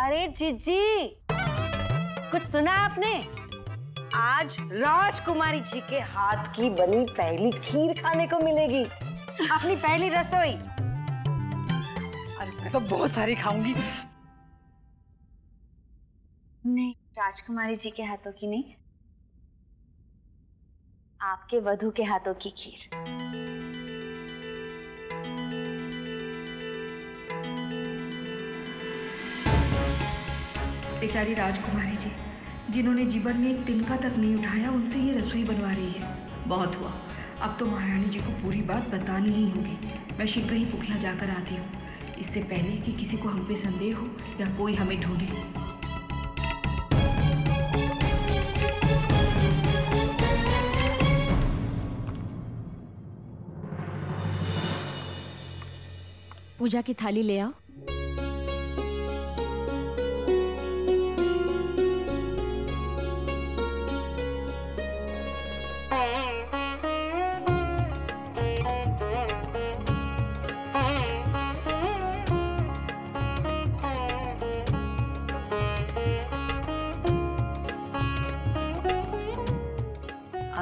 अरे जीजी, कुछ सुना आपने? आज राजकुमारी जी के हाथ की बनी पहली खीर खाने को मिलेगी, अपनी पहली रसोई। अरे मैं तो बहुत सारी खाऊंगी। नहीं, राजकुमारी जी के हाथों की नहीं, आपके वधू के हाथों की खीर। बेचारी राजकुमारी जी, जिन्होंने जीवन में एक तिनका तक नहीं उठाया, उनसे ये रसोई बनवा रही है। बहुत हुआ, अब तो महारानी जी को पूरी बात बतानी ही होगी। मैं शीघ्र ही पुखिया जाकर आती हूँ, इससे पहले कि किसी को हम पे संदेह हो या कोई हमें ढूंढे। पूजा की थाली ले आओ।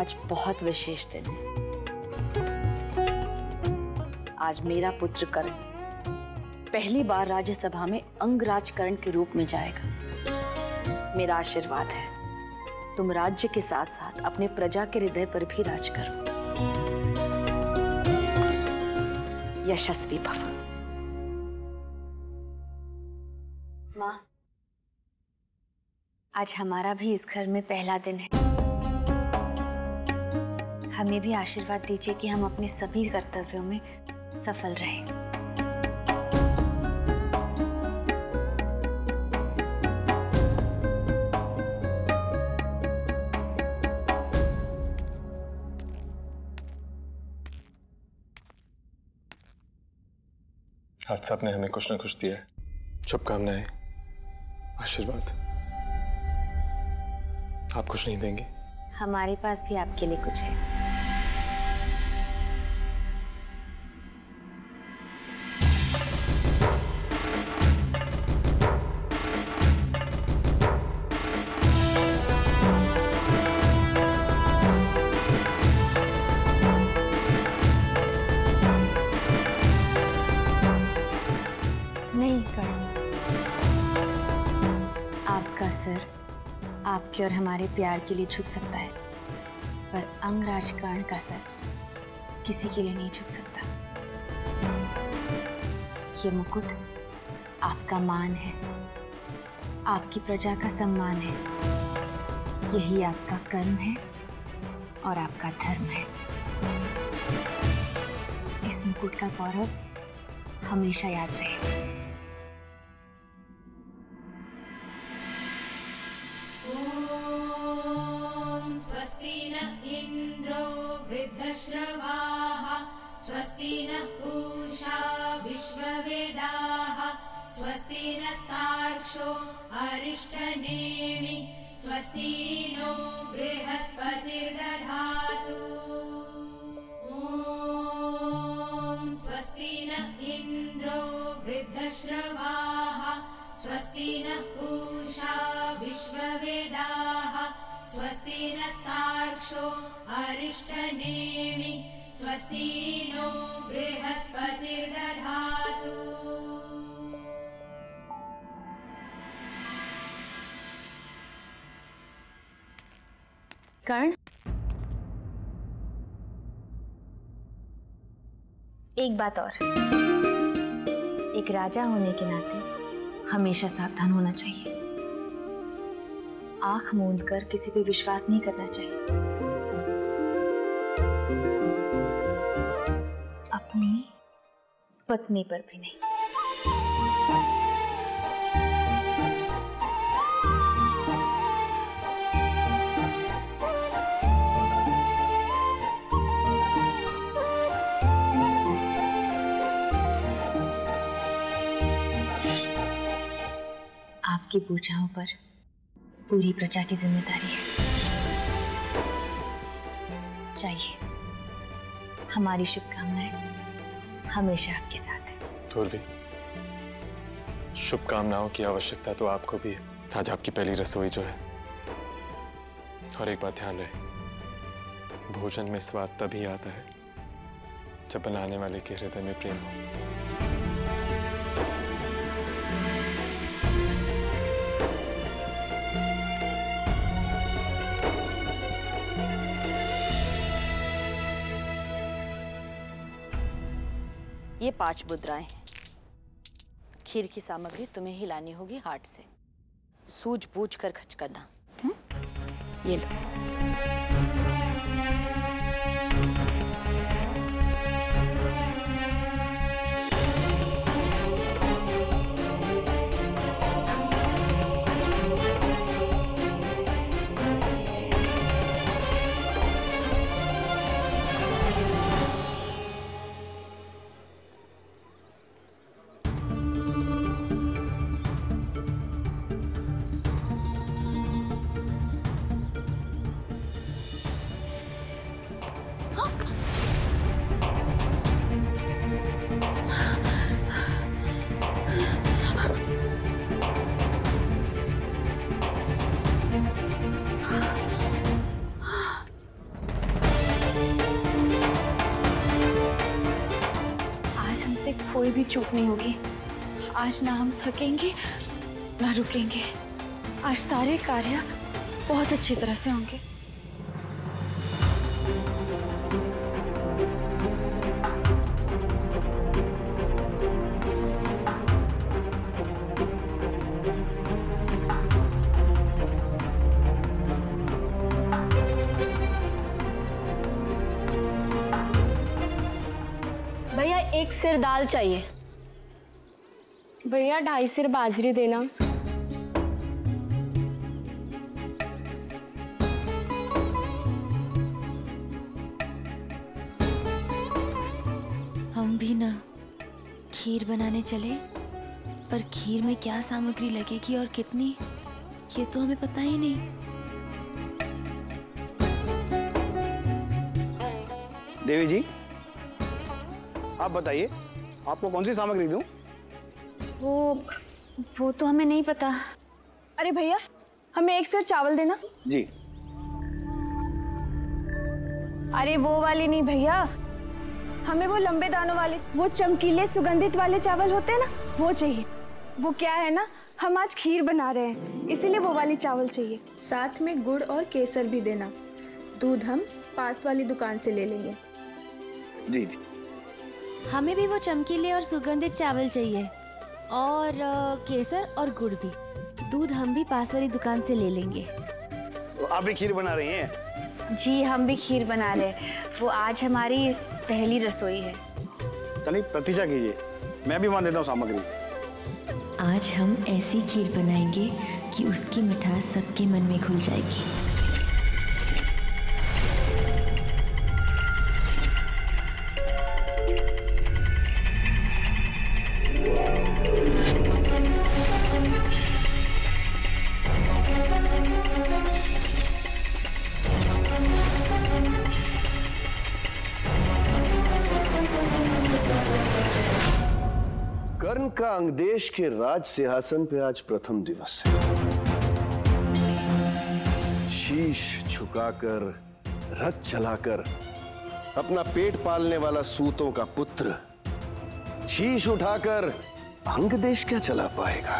आज बहुत विशेष दिन है। आज मेरा पुत्र कर्ण पहली बार राज्यसभा में अंगराज कर्ण के रूप में जाएगा। मेरा आशीर्वाद है, तुम राज्य के साथ साथ अपने प्रजा के हृदय पर भी राज करो। यशस्वी भव। माँ, आज हमारा भी इस घर में पहला दिन है। हमें भी आशीर्वाद दीजिए कि हम अपने सभी कर्तव्यों में सफल रहें। आज साहब ने हमें कुछ ना कुछ दिया है, शुभकामनाएं, आशीर्वाद। आप कुछ नहीं देंगे? हमारे पास भी आपके लिए कुछ है। आपके और हमारे प्यार के लिए झुक सकता है, पर अंगराज कर्ण का सर किसी के लिए नहीं झुक सकता। ये मुकुट आपका मान है, आपकी प्रजा का सम्मान है। यही आपका कर्म है और आपका धर्म है। इस मुकुट का गौरव हमेशा याद रहे। स्वस्ति नः पूषा विश्ववेदाः, स्वस्ति नः साक्षो अरिष्टनेमि, स्वस्ति नो बृहस्पतिर्दधातु। ॐ स्वस्ति नः इन्द्रो वृद्धश्रवाः, स्वस्ति नः पूषा विश्ववेदाः, स्वस्ति नः साक्षो अरिष्टनेमि, स्वस्ति नो बृहस्पतिर्दधातु। कर्ण, एक बात और, एक राजा होने के नाते हमेशा सावधान होना चाहिए। आंख मूंद कर किसी पे विश्वास नहीं करना चाहिए। अपनी पत्नी पर भी नहीं। आपकी पूजाओं पर पूरी प्रजा की जिम्मेदारी है। चाहिए हमारी शुभकामनाएं हमेशा आपके साथ है। उर्वी, शुभकामनाओं की आवश्यकता तो आपको भी है। आज आपकी पहली रसोई जो है, और एक बात ध्यान रहे, भोजन में स्वाद तभी आता है जब बनाने वाले के हृदय में प्रेम हो। ये 5 मुद्राएं हैं। खीर की सामग्री तुम्हें ही लानी होगी हाट से। सूझबूझ कर खर्च करना। ये लो। कोई भी चूक नहीं होगी। आज ना हम थकेंगे ना रुकेंगे। आज सारे कार्य बहुत अच्छी तरह से होंगे। एक सिर दाल चाहिए भैया। 2.5 सिर बाजरी देना। हम भी ना खीर बनाने चले, पर खीर में क्या सामग्री लगेगी और कितनी, ये तो हमें पता ही नहीं। देवी जी आप बताइए, आपको कौन सी सामग्री दूं? वो तो हमें नहीं पता। अरे भैया, हमें एक सिर चावल देना। जी। अरे वो वाली नहीं भैया, हमें वो लंबे दानों वाले, वो चमकीले सुगंधित वाले चावल होते हैं ना, वो चाहिए। वो क्या है ना, हम आज खीर बना रहे हैं, इसीलिए वो वाले चावल चाहिए। साथ में गुड़ और केसर भी देना। दूध हम पास वाली दुकान से ले लेंगे। जी जी। हमें भी वो चमकीले और सुगंधित चावल चाहिए, और केसर और गुड़ भी। दूध हम भी पास वाली दुकान से ले लेंगे। तो आप भी खीर बना रही हैं? जी, हम भी खीर बना रहे हैं। वो आज हमारी पहली रसोई है। कल प्रतीक्षा कीजिए, मैं भी मान देता हूँ सामग्री। आज हम ऐसी खीर बनाएंगे कि उसकी मिठास सबके मन में घुल जाएगी। कर्ण का अंगदेश के राज सिंहासन पे आज प्रथम दिवस है। शीश झुकाकर, रथ चलाकर अपना पेट पालने वाला सूतों का पुत्र शीश उठाकर अंगदेश क्या चला पाएगा?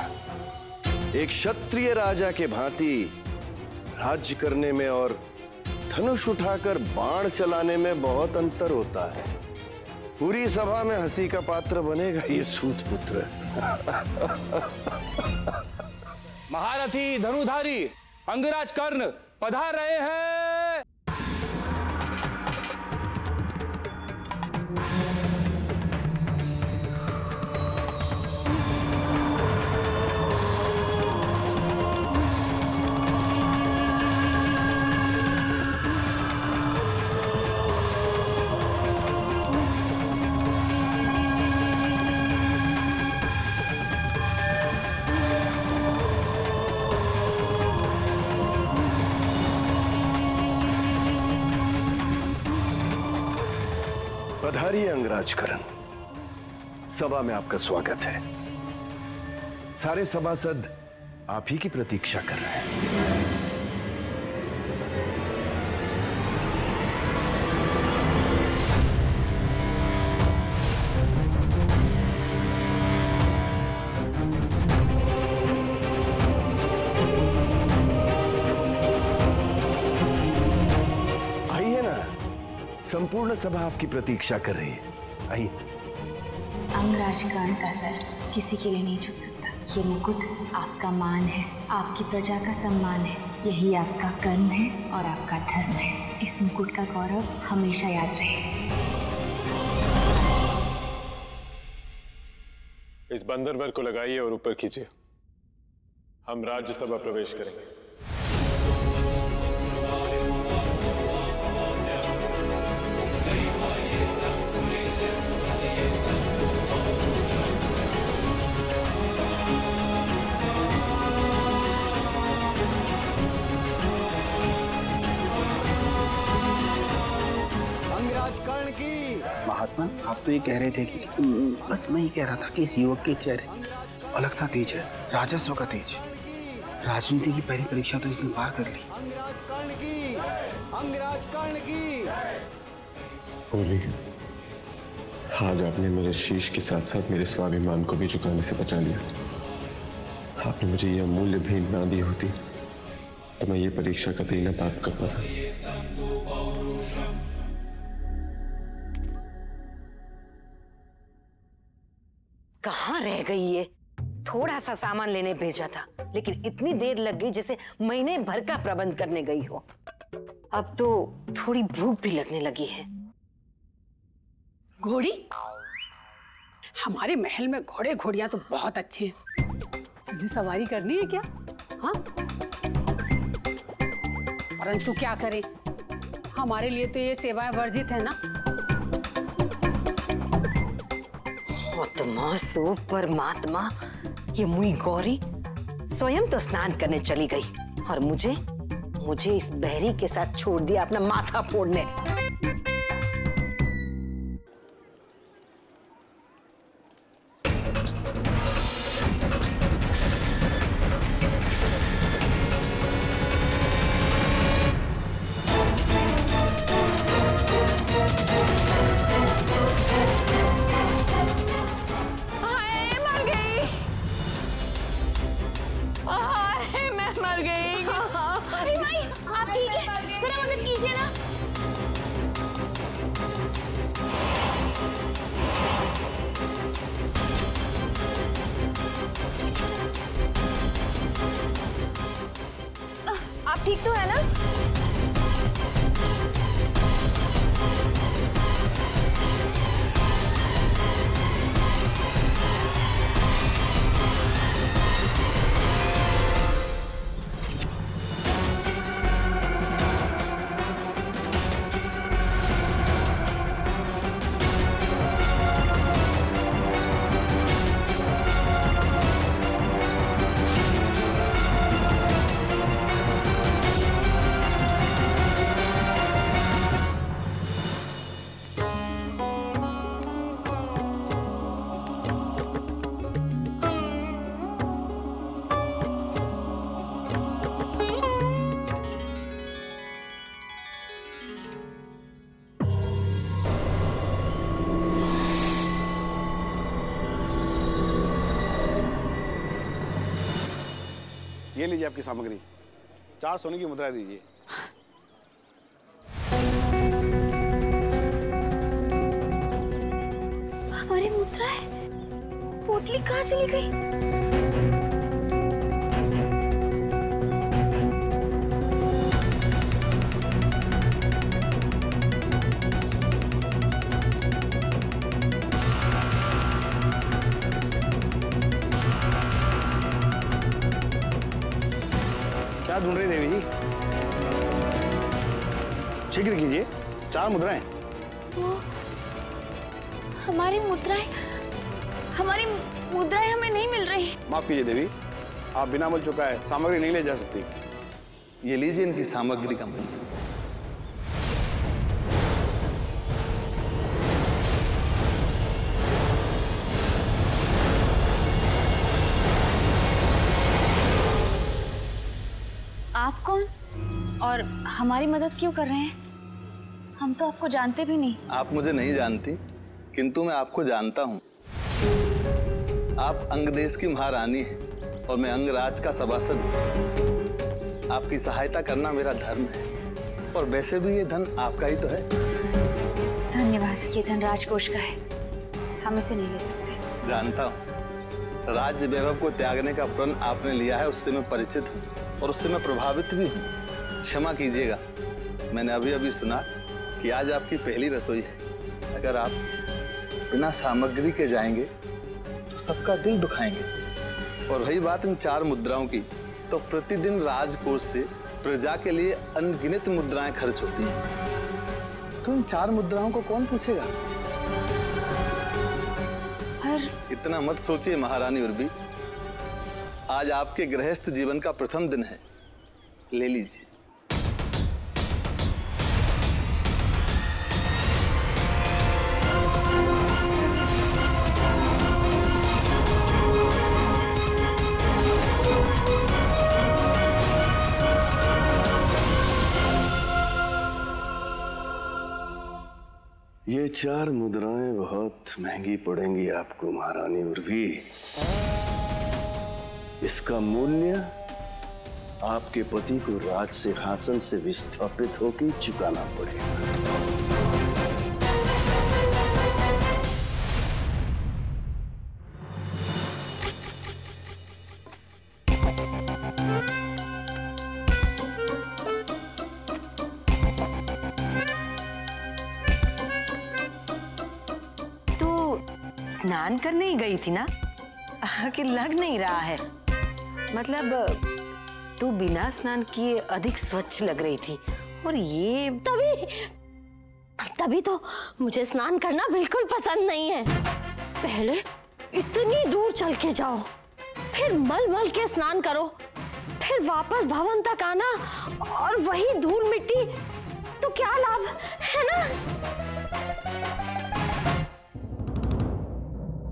एक क्षत्रिय राजा के भांति राज्य करने में और धनुष उठाकर बाण चलाने में बहुत अंतर होता है। पूरी सभा में हंसी का पात्र बनेगा ये सूत पुत्र। महारथी धनुधारी अंगराज कर्ण पधार रहे हैं। अंगराज कर्ण, सभा में आपका स्वागत है। सारे सभासद आप ही की प्रतीक्षा कर रहे हैं। संपूर्ण सभा आपकी प्रतीक्षा कर रही है। आइए। अंगराज कर्ण का सर किसी के लिए नहीं झुक सकता। ये मुकुट आपका मान है, आपकी प्रजा का सम्मान है। यही आपका कर्म है और आपका धर्म है। इस मुकुट का गौरव हमेशा याद रहे। इस बंदरवर को लगाइए और ऊपर खींचे। हम राज्यसभा प्रवेश करेंगे। महात्मा, आप तो ये कह रहे थे कि बस मैं ये कह रहा था कि इस युवक के चेहरे अलग सा तेज है, राजस्व का तेज। राजनीति की पहली परीक्षा तो इसने पार कर ली। अंगराज कर्ण की, अंगराज कर्ण की। उर्वी, आज आपने मेरे शीश के साथ साथ मेरे स्वाभिमान को भी झुकाने से बचा लिया। आपने मुझे यह अमूल्य भेंट ना दी होती तो मैं ये परीक्षा कतई न पार कर पाता। कहाँ रह गई ये? थोड़ा सा सामान लेने भेजा था लेकिन इतनी देर लग गई जैसे महीने भर का प्रबंध करने गई हो। अब तो थोड़ी भूख भी लगने लगी है। घोड़ी, हमारे महल में घोड़े घोड़ियां तो बहुत अच्छे हैं। तुझे सवारी करनी है क्या? हाँ, परंतु क्या करें, हमारे लिए तो ये सेवाएं वर्जित है ना। सो परमात्मा, ये मुई गौरी स्वयं तो स्नान करने चली गई और मुझे मुझे इस बहरी के साथ छोड़ दिया अपना माथा फोड़ने। ठीक तो है ना? ये लीजिए आपकी सामग्री। 4 सोने की मुद्रा दीजिए। हमारी मुद्रा है, पोटली कहाँ चली गई? ढूंढ रहे देवी जी, शीघ्र कीजिए। 4 मुद्राएं। वो हमारी मुद्राएं हमें नहीं मिल रही। माफ कीजिए देवी, आप बिना मूल्य चुका है, सामग्री नहीं ले जा सकती। ये लीजिए इनकी सामग्री का मूल्य। आप कौन और हमारी मदद क्यों कर रहे हैं? हम तो आपको जानते भी नहीं। आप मुझे नहीं जानती, किंतु मैं आपको जानता हूँ। आप अंगदेश की महारानी हैं और मैं अंगराज का सभासद हूँ। आपकी सहायता करना मेरा धर्म है और वैसे भी ये धन आपका ही तो है। धन्यवाद। ये धन राजकोष का है, हम इसे नहीं ले सकते। जानता हूँ, राज्य वैभव को त्यागने का प्रण आपने लिया है, उससे मैं परिचित हूँ और उससे मैं प्रभावित भी हूँ। क्षमा कीजिएगा, मैंने अभी अभी सुना कि आज आपकी पहली रसोई है। अगर आप बिना सामग्री के जाएंगे तो सबका दिल दुखाएंगे। और वही बात इन चार मुद्राओं की, तो प्रतिदिन राजकोष से प्रजा के लिए अनगिनत मुद्राएं खर्च होती हैं। तो इन चार मुद्राओं को कौन पूछेगा? पर इतना मत सोचिए महारानी उर्वी, आज आपके गृहस्थ जीवन का प्रथम दिन है, ले लीजिए। ये चार मुद्राएं बहुत महंगी पड़ेंगी आपको महारानी उर्वी। इसका मूल्य आपके पति को राज सिंहासन से विस्थापित होकर चुकाना पड़ेगा। स्नान करने ही गई थी ना, कि लग नहीं रहा है। मतलब तू बिना स्नान किए अधिक स्वच्छ लग रही थी। और ये तभी तो मुझे स्नान करना बिल्कुल पसंद नहीं है। पहले इतनी दूर चल के जाओ, फिर मल के स्नान करो, फिर वापस भवन तक आना और वही धूल मिट्टी, तो क्या लाभ है ना?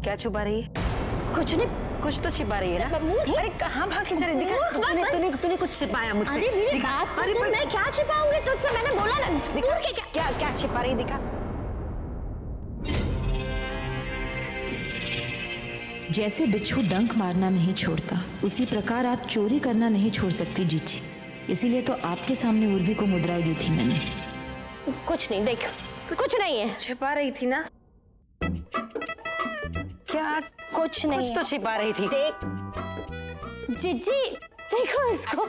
क्या छुपा रही है? कुछ नहीं, कुछ तो छिपा रही है ना। अरे कहाँ भागी जा रही? तूने कुछ छिपाया मुझसे? अरे मेरी बात पर मैं क्या छिपाऊंगी तुझसे? मैंने बोला ना, दूर के क्या छिपा रही? दिखा। जैसे बिच्छू डंक मारना नहीं छोड़ता, उसी प्रकार आप चोरी करना नहीं छोड़ सकती जीजी। इसीलिए तो आपके सामने उर्वी को मुद्राएं दी थी मैंने। कुछ नहीं, देख कुछ नहीं है। छिपा रही थी ना? क्या? कुछ नहीं, कुछ तो छिपा रही थी। देख जीजी, देखो इसको।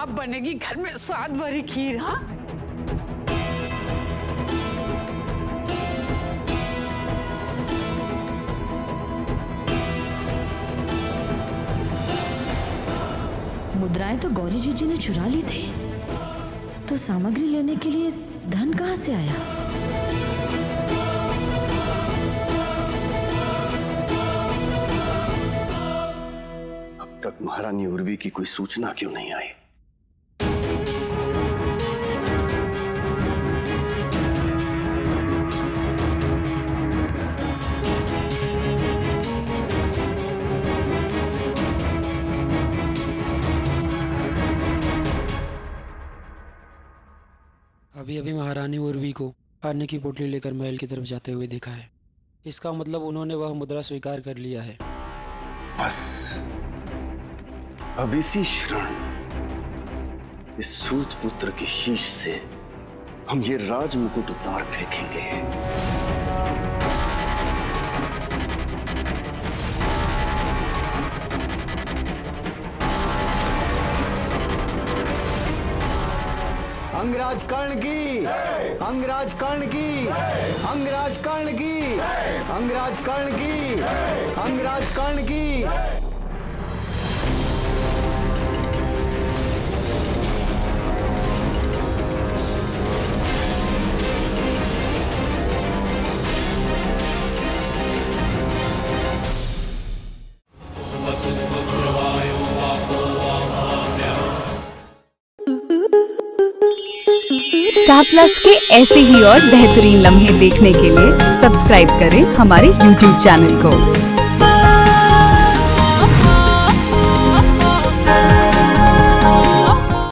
अब बनेगी घर में स्वाद भरी खीर। हाँ, मुद्राएं तो गौरी जीजी ने चुरा ली थी, तो सामग्री लेने के लिए धन कहाँ से आया? तक महारानी उर्वी की कोई सूचना क्यों नहीं आई? अभी अभी महारानी उर्वी को पानी की पोटली लेकर महल की तरफ जाते हुए देखा है। इसका मतलब उन्होंने वह मुद्रा स्वीकार कर लिया है। बस अब इसी क्षण इस सूत पुत्र की शीश से हम ये राज मुकुट उतार फेंकेंगे। अंगराज कर्ण की, अंगराज कर्ण की, अंगराज कर्ण की, अंगराज कर्ण की, अंगराज कर्ण की। स्टार+ के ऐसे ही और बेहतरीन लम्हे देखने के लिए सब्सक्राइब करें हमारे YouTube चैनल को।